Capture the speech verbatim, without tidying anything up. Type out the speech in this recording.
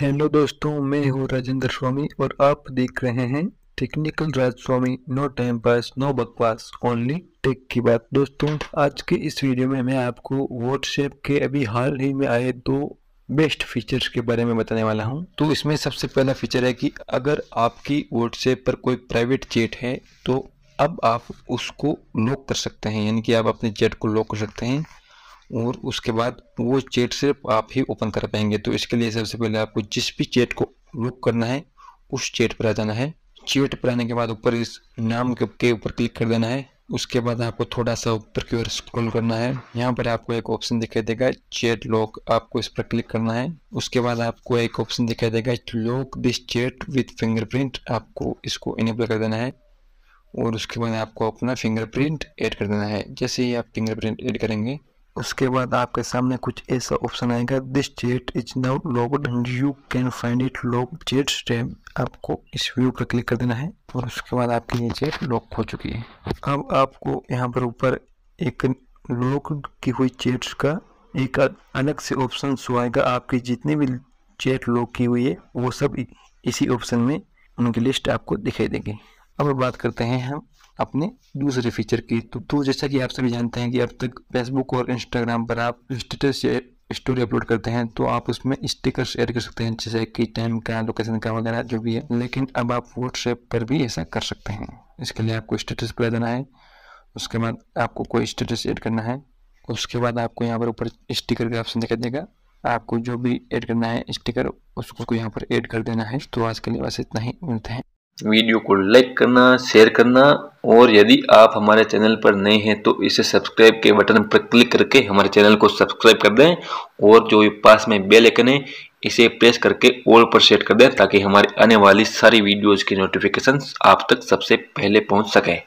Hello दोस्तों, मैं हूँ राजेंद्र स्वामी और आप देख रहे हैं technical Raj Swami. No time pass, no बकवास, ओनली टेक की बात। दोस्तों, आज के इस वीडियो में मैं आपको व्हाट्सएप के अभी हाल ही में आए दो बेस्ट फीचर्स के बारे में बताने वाला हूं। तो इसमें सबसे पहला फीचर है कि अगर आपकी व्हाट्सएप पर कोई प्राइवेट चैट है तो अब आप उसको लॉक कर सकते हैं, यानी कि आप अपने चैट को लॉक कर सकते हैं और उसके बाद वो चैट सिर्फ आप ही ओपन कर पाएंगे। तो इसके लिए सबसे पहले आपको जिस भी चैट को लॉक करना है उस चैट पर आ जाना है। चैट पर आने के बाद ऊपर इस नाम के ऊपर क्लिक कर देना है। उसके बाद आपको थोड़ा सा ऊपर की ओर स्क्रॉल करना है। यहाँ पर आपको एक ऑप्शन दिखाई देगा चैट लॉक, आपको इस पर क्लिक करना है। उसके बाद आपको एक ऑप्शन दिखाई देगा lock this chat with fingerprint, आपको इसको इनेबल कर देना है और उसके बाद आपको अपना फिंगरप्रिंट ऐड कर देना है। जैसे ही आप फिंगरप्रिंट ऐड करेंगे उसके बाद आपके सामने कुछ ऐसा ऑप्शन आएगा, this chat is now locked and you can find it lock chat tab, आपको इस व्यू पर क्लिक कर देना है और उसके बाद आपकी ये चैट लॉक हो चुकी है। अब आपको यहाँ पर ऊपर एक लॉक की हुई चैट्स का एक अलग से ऑप्शन शो आएगा। आपकी जितनी भी चैट लॉक की हुई है वो सब इसी ऑप्शन में उनकी लिस्ट आपको दिखाई देगी। अब बात करते हैं हम अपने दूसरे फीचर की। तो, तो जैसा कि आप सभी जानते हैं कि अब तक फेसबुक और इंस्टाग्राम पर आप स्टेटस स्टोरी अपलोड करते हैं तो आप उसमें स्टिकर्स ऐड कर सकते हैं, जैसे कि टाइम का, लोकेशन का वगैरह जो भी है। लेकिन अब आप व्हाट्सएप पर भी ऐसा कर सकते हैं। इसके लिए आपको स्टेटस पर देना है, उसके बाद आपको कोई स्टेटस ऐड करना है। उसके बाद आपको यहाँ पर ऊपर स्टिकर का ऑप्शन दिखाई देगा, आपको जो भी ऐड करना है स्टिकर उसको यहाँ पर ऐड कर देना है। तो आज के लिए बस इतना ही। मिलते हैं। वीडियो को लाइक करना, शेयर करना और यदि आप हमारे चैनल पर नए हैं तो इसे सब्सक्राइब के बटन पर क्लिक करके हमारे चैनल को सब्सक्राइब कर दें और जो पास में बेल आइकन है इसे प्रेस करके ऑल पर सेट कर दें ताकि हमारी आने वाली सारी वीडियोज़ की नोटिफिकेशंस आप तक सबसे पहले पहुंच सकें।